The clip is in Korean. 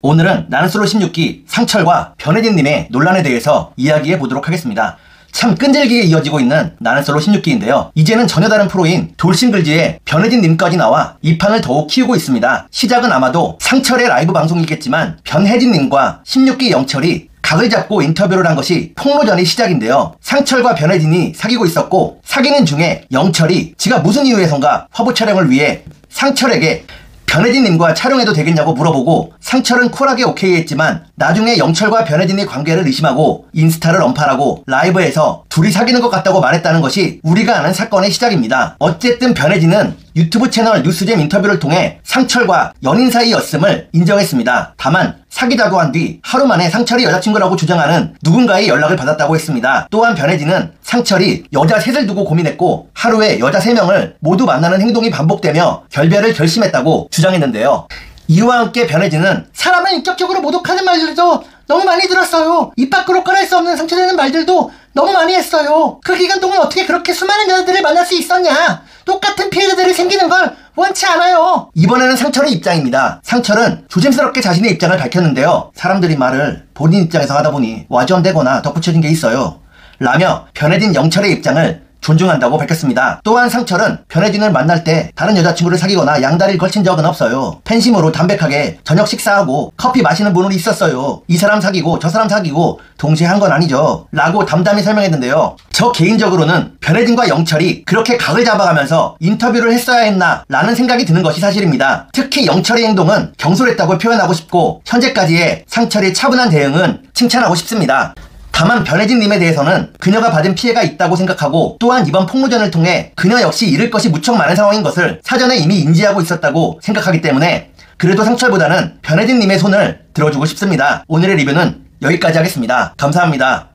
오늘은 나는솔로 16기 상철과 변혜진님의 논란에 대해서 이야기해 보도록 하겠습니다. 참 끈질기게 이어지고 있는 나는솔로 16기인데요. 이제는 전혀 다른 프로인 돌싱글즈의 변혜진님까지 나와 이 판을 더욱 키우고 있습니다. 시작은 아마도 상철의 라이브 방송이겠지만 변혜진님과 16기 영철이 각을 잡고 인터뷰를 한 것이 폭로전의 시작인데요. 상철과 변혜진이 사귀고 있었고 사귀는 중에 영철이 지가 무슨 이유에선가 화보 촬영을 위해 상철에게 변혜진님과 촬영해도 되겠냐고 물어보고 상철은 쿨하게 오케이 했지만 나중에 영철과 변혜진의 관계를 의심하고 인스타를 언팔하고 라이브에서 둘이 사귀는 것 같다고 말했다는 것이 우리가 아는 사건의 시작입니다. 어쨌든 변혜진은 유튜브 채널 뉴스잼 인터뷰를 통해 상철과 연인 사이였음을 인정했습니다. 다만 사귀자고 한 뒤 하루 만에 상철이 여자친구라고 주장하는 누군가의 연락을 받았다고 했습니다. 또한 변혜진은 상철이 여자 셋을 두고 고민했고 하루에 여자 3명을 모두 만나는 행동이 반복되며 결별을 결심했다고 주장했는데요. 이와 함께 변혜진은 사람을 인격적으로 모독하는 말들도 너무 많이 들었어요. 입 밖으로 꺼낼 수 없는 상처되는 말들도 너무 많이 했어요. 그 기간 동안 어떻게 그렇게 수많은 여자들을 만날 수 있었냐. 똑같은 피해자들이 생기는 걸 원치 않아요. 이번에는 상철의 입장입니다. 상철은 조심스럽게 자신의 입장을 밝혔는데요. 사람들이 말을 본인 입장에서 하다 보니 와전되거나 덧붙여진 게 있어요. 라며 변혜진 영철의 입장을 존중한다고 밝혔습니다. 또한 상철은 변혜진을 만날 때 다른 여자친구를 사귀거나 양다리를 걸친 적은 없어요. 팬심으로 담백하게 저녁 식사하고 커피 마시는 분은 있었어요. 이 사람 사귀고 저 사람 사귀고 동시에 한 건 아니죠. 라고 담담히 설명했는데요. 저 개인적으로는 변혜진과 영철이 그렇게 각을 잡아가면서 인터뷰를 했어야 했나 라는 생각이 드는 것이 사실입니다. 특히 영철의 행동은 경솔했다고 표현하고 싶고 현재까지의 상철의 차분한 대응은 칭찬하고 싶습니다. 다만 변혜진님에 대해서는 그녀가 받은 피해가 있다고 생각하고 또한 이번 폭로전을 통해 그녀 역시 잃을 것이 무척 많은 상황인 것을 사전에 이미 인지하고 있었다고 생각하기 때문에 그래도 상철보다는 변혜진님의 손을 들어주고 싶습니다. 오늘의 리뷰는 여기까지 하겠습니다. 감사합니다.